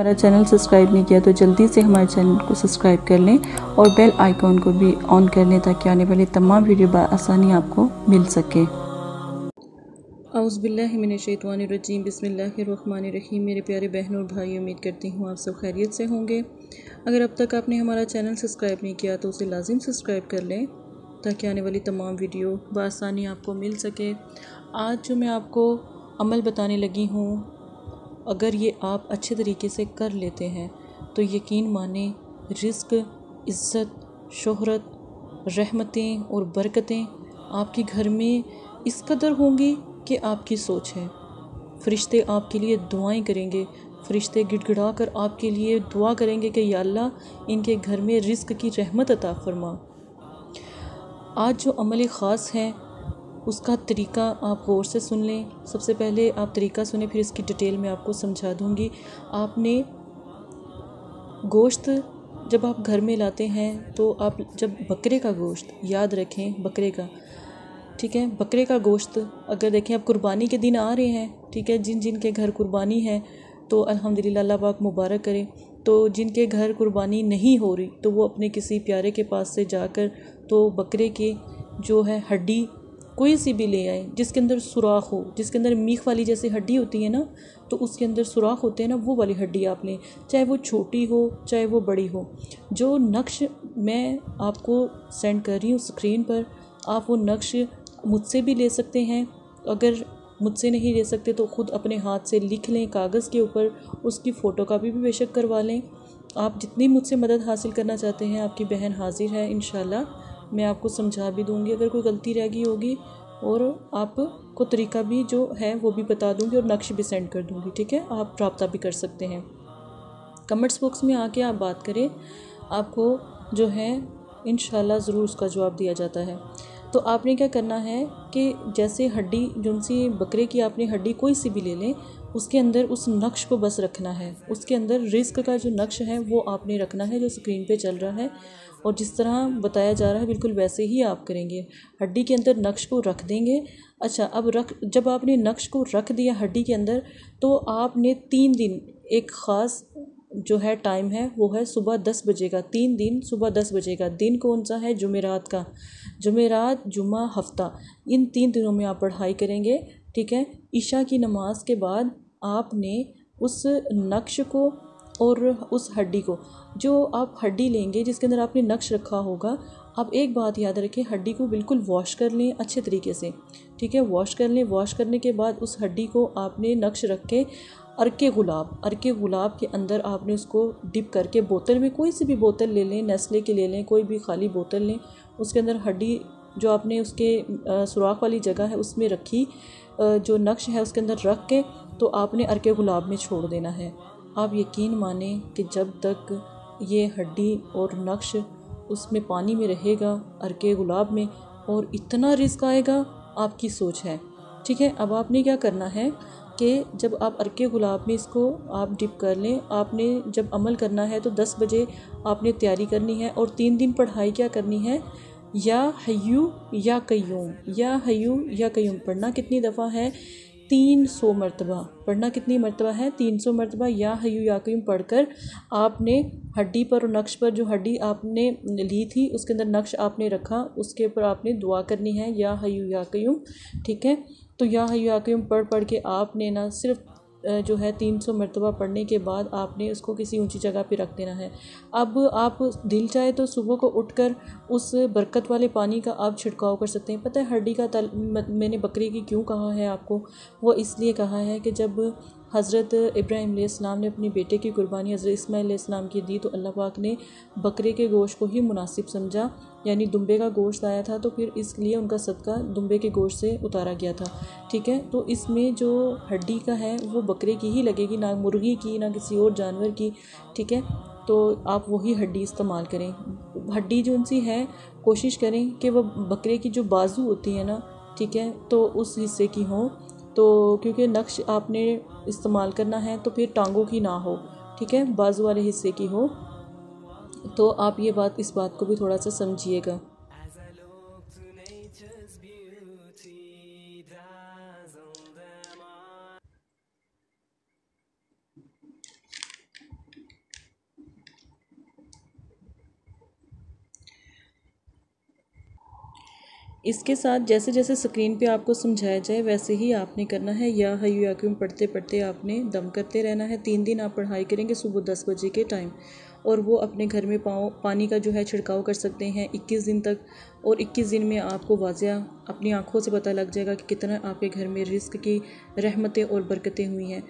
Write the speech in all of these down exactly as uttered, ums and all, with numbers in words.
हमारा channel subscribe नहीं किया तो जल्दी से हमारे चैनल को सब्सक्राइब कर लें और बेल आइकॉन को भी ऑन कर लें ताकि आने वाले तमाम वीडियो बआसानी आपको मिल सके। औज़ुबिल्लाहि मिनश्शैतानिर्रजीम, बिस्मिल्लाहिर्रहमानिर्रहीम। मेरे प्यारे बहनों और भाई, उम्मीद करती हूँ आप सब खैरियत से होंगे। अगर अब तक आपने हमारा चैनल सब्सक्राइब नहीं किया तो उसे लाजिम सब्सक्राइब कर लें ताकि आने वाली तमाम वीडियो बआसानी आपको मिल सके। आज जो मैं आपको अमल बताने लगी हूँ, अगर ये आप अच्छे तरीके से कर लेते हैं तो यकीन माने रिस्क, इज़्ज़त, शोहरत, रहमतें और बरकतें आपके घर में इस कदर होंगी कि आपकी सोच है। फरिश्ते आपके लिए दुआएं करेंगे, फरिश्ते गिड़गिड़ा कर आपके लिए दुआ करेंगे कि या अल्लाह इनके घर में रिस्क की रहमत अता फरमा। आज जो अमल ख़ास है उसका तरीका आप गौर से सुन लें। सबसे पहले आप तरीका सुने, फिर इसकी डिटेल में आपको समझा दूंगी। आपने गोश्त जब आप घर में लाते हैं तो आप जब बकरे का गोश्त, याद रखें बकरे का, ठीक है, बकरे का गोश्त अगर देखें, आप कुर्बानी के दिन आ रहे हैं, ठीक है, जिन जिन के घर कुर्बानी है तो अल्हम्दुलिल्लाह अल्लाह पाक मुबारक करें, तो जिनके घर कुर्बानी नहीं हो रही तो वो अपने किसी प्यारे के पास से जाकर तो बकरे के जो है हड्डी कोई सी भी ले आए जिसके अंदर सुराख हो, जिसके अंदर मीख वाली जैसी हड्डी होती है ना, तो उसके अंदर सुराख होते हैं ना, वो वाली हड्डी आप लें, चाहे वो छोटी हो चाहे वो बड़ी हो। जो नक्श मैं आपको सेंड कर रही हूँ स्क्रीन पर, आप वो नक्श मुझसे भी ले सकते हैं। अगर मुझसे नहीं ले सकते तो ख़ुद अपने हाथ से लिख लें कागज़ के ऊपर, उसकी फ़ोटो कापी भी बेशक करवा लें। आप जितनी मुझसे मदद हासिल करना चाहते हैं, आपकी बहन हाजिर है, इंशाल्लाह मैं आपको समझा भी दूंगी अगर कोई गलती रह गई होगी, और आपको तरीका भी जो है वो भी बता दूंगी और नक्श भी सेंड कर दूंगी, ठीक है। आप रब्ता भी कर सकते हैं, कमेंट्स बॉक्स में आके आप बात करें, आपको जो है इंशाल्लाह ज़रूर उसका जवाब दिया जाता है। तो आपने क्या करना है कि जैसे हड्डी जौन सी बकरे की आपने हड्डी कोई सी भी ले लें, उसके अंदर उस नक्श को बस रखना है, उसके अंदर रिस्क का जो नक्श है वो आपने रखना है जो स्क्रीन पे चल रहा है, और जिस तरह बताया जा रहा है बिल्कुल वैसे ही आप करेंगे। हड्डी के अंदर नक्श को रख देंगे। अच्छा, अब रख जब आपने नक्श को रख दिया हड्डी के अंदर, तो आपने तीन दिन एक ख़ास जो है टाइम है वो है सुबह दस बजे का, तीन दिन सुबह दस बजे का। दिन कौन सा है? जुमेरात का, जुमेरात, जुमा, हफ्ता, इन तीन दिनों में आप पढ़ाई करेंगे, ठीक है। ईशा की नमाज के बाद आपने उस नक्श को और उस हड्डी को, जो आप हड्डी लेंगे जिसके अंदर आपने नक्श रखा होगा, आप एक बात याद रखें, हड्डी को बिल्कुल वॉश कर लें अच्छे तरीके से, ठीक है, वॉश कर लें। वॉश करने के बाद उस हड्डी को आपने नक्श रख के अरके गुलाब, अरके गुलाब के अंदर आपने उसको डिप करके, बोतल में कोई सी भी बोतल ले लें, नेस्ले की ले लें, कोई भी खाली बोतल लें, उसके अंदर हड्डी जो आपने उसके सुराख वाली जगह है उसमें रखी, जो नक्श है उसके अंदर रख के तो आपने अरके गुलाब में छोड़ देना है। आप यकीन माने कि जब तक ये हड्डी और नक्श उसमें पानी में रहेगा अरके गुलाब में, और इतना रिस्क आएगा, आपकी सोच है, ठीक है। अब आपने क्या करना है कि जब आप अरके गुलाब में इसको आप डिप कर लें, आपने जब अमल करना है तो दस बजे आपने तैयारी करनी है, और तीन दिन पढ़ाई क्या करनी है, या हय्यू या कय्यूम, या हय्यू या कय्यूम पढ़ना कितनी दफ़ा है, तीन सौ मरतबा पढ़ना। कितनी मरतबा है? तीन सौ मरतबा। या हय्यू या कय्यूम पढ़कर आपने हड्डी पर और नक्श पर, जो हड्डी आपने ली थी उसके अंदर नक्श आपने रखा, उसके ऊपर आपने दुआ करनी है या हय्यू या कय्यूम, ठीक है। तो या हय्यू या कय्यूम पढ़ पढ़ के आपने ना सिर्फ जो है तीन सौ मरतबा पढ़ने के बाद आपने उसको किसी ऊंची जगह पे रख देना है। अब आप दिल चाहे तो सुबह को उठकर उस बरकत वाले पानी का आप छिड़काव कर सकते हैं। पता है हड्डी का तल, मैंने बकरे की क्यों कहा है आपको, वो इसलिए कहा है कि जब हज़रत इब्राहीम अलैहिस्सलाम ने अपने बेटे की कुर्बानी हज़रत इस्माईल अलैहिस्सलाम की दी तो अल्लाह पाक ने बकरे के गोश्त को ही मुनासिब समझा, यानी दुम्बे का गोश्त आया था तो फिर इसलिए उनका सदका दुम्बे के गोश्त से उतारा गया था, ठीक है। तो इसमें जो हड्डी का है वो बकरे की ही लगेगी, ना मुर्गी की, ना किसी और जानवर की, ठीक है। तो आप वही हड्डी इस्तेमाल करें। हड्डी जो उनसी है कोशिश करें कि वह बकरे की जो बाजू होती है ना, ठीक है, तो उस हिस्से की हो, तो क्योंकि नक्श आपने इस्तेमाल करना है तो फिर टांगों की ना हो, ठीक है, बाजू वाले हिस्से की हो। तो आप ये बात, इस बात को भी थोड़ा सा समझिएगा। इसके साथ जैसे जैसे स्क्रीन पे आपको समझाया जाए वैसे ही आपने करना है। या हय्यु या क्यूम पढ़ते पढ़ते आपने दम करते रहना है। तीन दिन आप पढ़ाई करेंगे सुबह दस बजे के टाइम, और वो अपने घर में पाओ पानी का जो है छिड़काव कर सकते हैं इक्कीस दिन तक। और इक्कीस दिन में आपको वाजिया अपनी आँखों से पता लग जाएगा कि कितना आपके घर में रिस्क की रहमतें और बरकतें हुई हैं।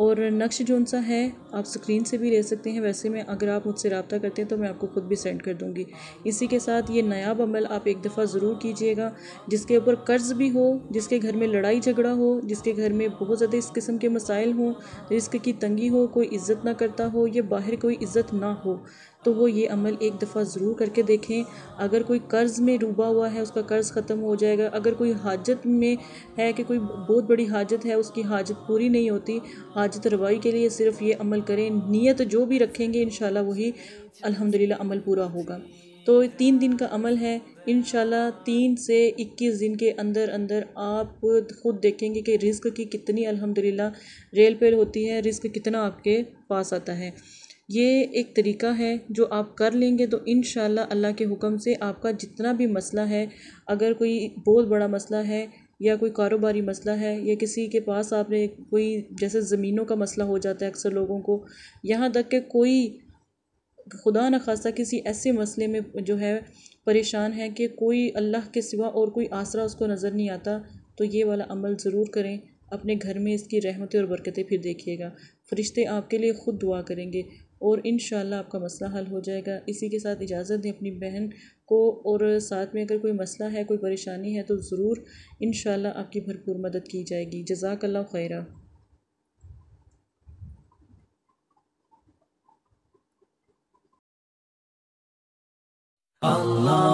और नक्श जौन सा है आप स्क्रीन से भी ले सकते हैं, वैसे मैं अगर आप मुझसे रब्ता करते हैं तो मैं आपको ख़ुद भी सेंड कर दूँगी। इसी के साथ ये नायाब अमल आप एक दफ़ा ज़रूर कीजिएगा। जिसके ऊपर कर्ज भी हो, जिसके घर में लड़ाई झगड़ा हो, जिसके घर में बहुत ज़्यादा इस किस्म के मसाइल हों, रिस्क की तंगी हो, कोई इज़्ज़त ना करता हो या बाहर कोई इज़्ज़त ना हो, तो वो ये अमल एक दफ़ा ज़रूर करके देखें। अगर कोई कर्ज़ में डूबा हुआ है उसका कर्ज़ ख़त्म हो जाएगा। अगर कोई हाजत में है कि कोई बहुत बड़ी हाजत है, उसकी हाजत पूरी नहीं होती, हाजत रवाई के लिए सिर्फ ये अमल करें। नीयत जो भी रखेंगे इंशाल्लाह वही अल्हम्दुलिल्लाह अमल पूरा होगा। तो तीन दिन का अमल है इंशाल्लाह। तीन से इक्कीस दिन के अंदर अंदर आप ख़ुद देखेंगे कि रिस्क की कितनी अल्हम्दुलिल्लाह रेल पेल होती है, रिस्क कितना आपके पास आता है। ये एक तरीका है जो आप कर लेंगे तो इंशाल्लाह अल्लाह के हुक्म से आपका जितना भी मसला है, अगर कोई बहुत बड़ा मसला है या कोई कारोबारी मसला है या किसी के पास आपने कोई जैसे ज़मीनों का मसला हो जाता है अक्सर लोगों को, यहाँ तक कि कोई खुदा न खास्ता किसी ऐसे मसले में जो है परेशान है कि कोई अल्लाह के सिवा और कोई आसरा उसको नज़र नहीं आता, तो ये वाला अमल ज़रूर करें। अपने घर में इसकी रहमतें और बरकतें फिर देखिएगा, फरिश्ते आपके लिए ख़ुद दुआ करेंगे और इंशाल्लाह आपका मसला हल हो जाएगा। इसी के साथ इजाज़त दें अपनी बहन को, और साथ में अगर कोई मसला है, कोई परेशानी है, तो ज़रूर इंशाल्लाह आपकी भरपूर मदद की जाएगी। जज़ाकल्लाह खैरा। अल्लाह